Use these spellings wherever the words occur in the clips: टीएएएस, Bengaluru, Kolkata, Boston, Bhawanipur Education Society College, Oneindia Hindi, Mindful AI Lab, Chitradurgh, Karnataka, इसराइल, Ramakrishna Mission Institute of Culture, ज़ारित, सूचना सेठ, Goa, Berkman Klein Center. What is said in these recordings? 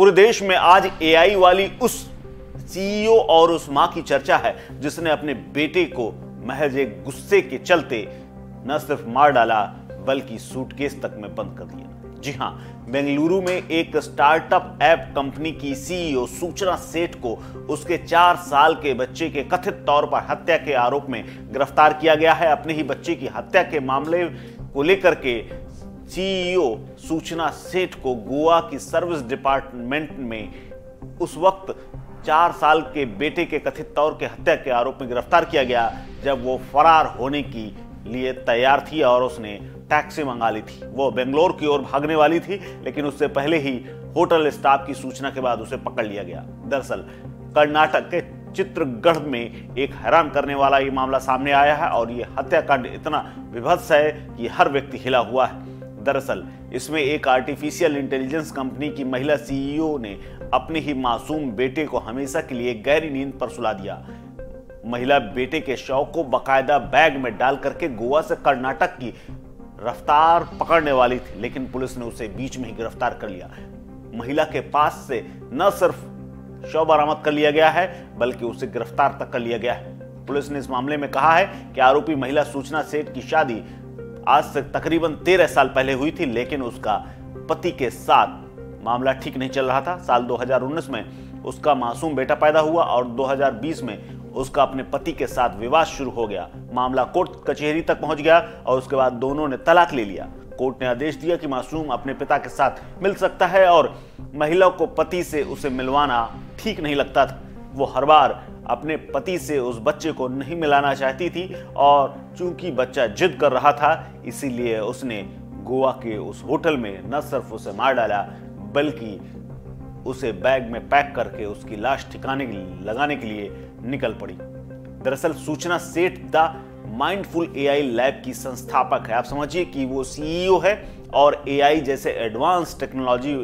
पूरे देश में आज एआई वाली उस सीईओ और उस मां की चर्चा है जिसने अपने बेटे को महज एक गुस्से के चलते न सिर्फ मार डाला बल्कि सूटकेस तक में बंद कर दिया। जी हां, बेंगलुरु में एक स्टार्टअप ऐप कंपनी की सीईओ सूचना सेठ को उसके 4 साल के बच्चे के कथित तौर पर हत्या के आरोप में गिरफ्तार किया गया है। अपने ही बच्चे की हत्या के मामले को लेकर के सीईओ सूचना सेठ को गोवा की सर्विस डिपार्टमेंट में उस वक्त 4 साल के बेटे के कथित तौर के हत्या के आरोप में गिरफ्तार किया गया जब वो फरार होने की लिए तैयार थी और उसने टैक्सी मंगा ली थी। वो बेंगलोर की ओर भागने वाली थी लेकिन उससे पहले ही होटल स्टाफ की सूचना के बाद उसे पकड़ लिया गया। दरअसल कर्नाटक के चित्रगढ़ में एक हैरान करने वाला ये मामला सामने आया है और ये हत्याकांड इतना विभत्स है कि हर व्यक्ति हिला हुआ है। दरअसल इसमें एक आर्टिफिशियल इंटेलिजेंस कंपनी की महिला सीईओ ने अपने ही मासूम बेटे को हमेशा के लिए गहरी नींद पर सुला दिया। महिला बेटे के शव को बाकायदा बैग में डाल करके गोवा से कर्नाटक की रफ्तार पकड़ने वाली थी लेकिन पुलिस ने उसे बीच में ही गिरफ्तार कर लिया। महिला के पास से न सिर्फ शव बरामद कर लिया गया है बल्कि उसे गिरफ्तार तक कर लिया गया है। पुलिस ने इस मामले में कहा है कि आरोपी महिला सूचना सेठ की शादी आज से तकरीबन 13 साल पहले हुई थी लेकिन उसका पति के साथ मामला ठीक नहीं चल रहा था। साल 2019 में उसका मासूम बेटा पैदा हुआ और 2020 में उसका अपने पति के साथ विवाद शुरू हो गया। मामला कोर्ट कचहरी तक पहुंच गया और उसके बाद दोनों ने तलाक ले लिया। कोर्ट ने आदेश दिया कि मासूम अपने पिता के साथ मिल सकता है और महिला को पति से उसे मिलवाना ठीक नहीं लगता था। वो हर बार अपने पति से उस बच्चे को नहीं मिलाना चाहती थी और चूंकि बच्चा जिद कर रहा था इसीलिए उसने गोवा के उस होटल में न सिर्फ उसे मार डाला बल्कि उसे बैग में पैक करके उसकी लाश ठिकाने लगाने के लिए निकल पड़ी। दरअसल सूचना सेठ द माइंडफुल एआई लैब की संस्थापक है। आप समझिए कि वो सीईओ है और एआई जैसे एडवांस टेक्नोलॉजी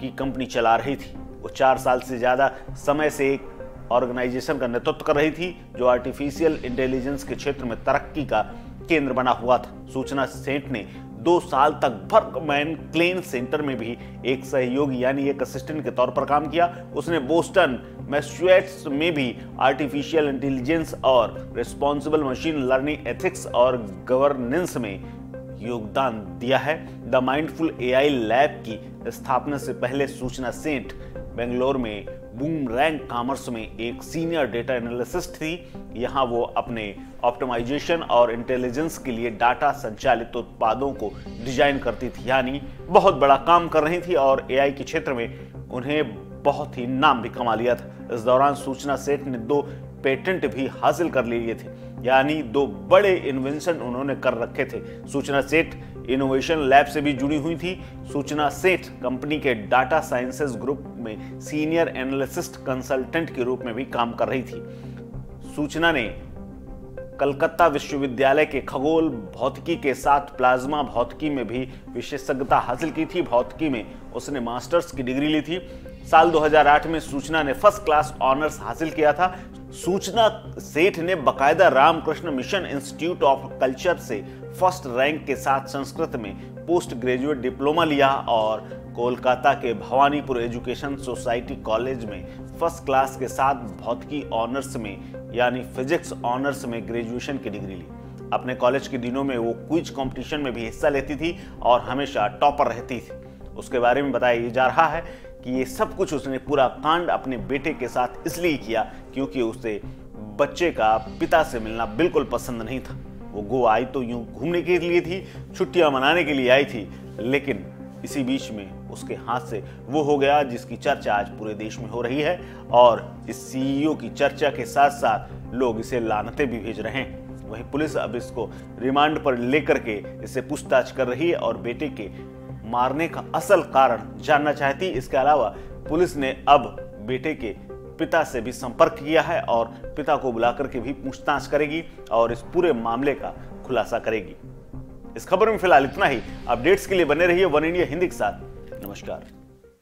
की कंपनी चला रही थी। वो 4 साल से ज्यादा समय से एक ऑर्गेनाइजेशन का नेतृत्व कर रही थी जो आर्टिफिशियल इंटेलिजेंस के क्षेत्र में तरक्की का केंद्र बना हुआ था। सूचना सेठ ने 2 साल तक बर्कमैन क्लेन सेंटर में भी एक सहयोगी यानी एक असिस्टेंट के तौर पर काम किया। उसने बोस्टन मैसाचुसेट्स में भी आर्टिफिशियल इंटेलिजेंस और रिस्पॉन्सिबल मशीन लर्निंग एथिक्स और गवर्नेंस में योगदान दिया है। द माइंडफुल एआई लैब की स्थापना से पहले सूचना सेठ बेंगलोर में बूमरैंग कॉमर्स में एक सीनियर डेटा एनालिसिस्ट थी। यहाँ वो अपने ऑप्टिमाइजेशन और इंटेलिजेंस के लिए डाटा संचालित उत्पादों को डिजाइन करती थी, यानी बहुत बड़ा काम कर रही थी और एआई के क्षेत्र में उन्हें बहुत ही नाम भी कमा लिया था। इस दौरान सूचना सेठ ने 2 पेटेंट भी हासिल कर लिए थे, यानी 2 बड़े इन्वेंशन उन्होंने कर रखे थे। सूचना सेठ इनोवेशन लैब से भी जुड़ी हुई थी। सूचना सेठ कंपनी के डाटा साइंसेस ग्रुप में सीनियर एनालिस्ट कंसल्टेंट के रूप में भी काम कर रही थी। सूचना ने कलकत्ता विश्वविद्यालय के खगोल भौतिकी के साथ प्लाज्मा भौतिकी में भी विशेषज्ञता हासिल की थी। भौतिकी में उसने मास्टर्स की डिग्री ली थी। साल 2008 में सूचना ने फर्स्ट क्लास ऑनर्स हासिल किया था। सूचना सेठ ने बाकायदा Ramakrishna mission institute of culture से फर्स्ट रैंक के साथ संस्कृत में पोस्ट ग्रेजुएट डिप्लोमा लिया और कोलकाता के भवानीपुर एजुकेशन सोसाइटी कॉलेज में फर्स्ट क्लास के साथ भौतिकी ऑनर्स में यानी फिजिक्स ऑनर्स में ग्रेजुएशन की डिग्री ली। अपने कॉलेज के दिनों में वो क्विज कॉम्पिटिशन में भी हिस्सा लेती थी और हमेशा टॉपर रहती थी। उसके बारे में बताया जा रहा है कि ये सब कुछ उसने पूरा कांड अपने बेटे के साथ इसलिए किया क्योंकि उसे बच्चे का पिता से मिलना बिल्कुल पसंद नहीं था। वो गोवा आई तो यूं घूमने के लिए थी, छुट्टियां मनाने के लिए आई थी, लेकिन इसी बीच में उसके हाथ से वो हो गया जिसकी चर्चा आज पूरे देश में हो रही है और इस सीईओ की चर्चा के साथ साथ लोग इसे लानतें भी भेज रहे हैं। वहीं पुलिस अब इसको रिमांड पर लेकर के इसे पूछताछ कर रही है और बेटे के मारने का असल कारण जानना चाहती। इसके अलावा पुलिस ने अब बेटे के पिता से भी संपर्क किया है और पिता को बुलाकर के भी पूछताछ करेगी और इस पूरे मामले का खुलासा करेगी। इस खबर में फिलहाल इतना ही। अपडेट्स के लिए बने रहिए वन इंडिया हिंदी के साथ। नमस्कार।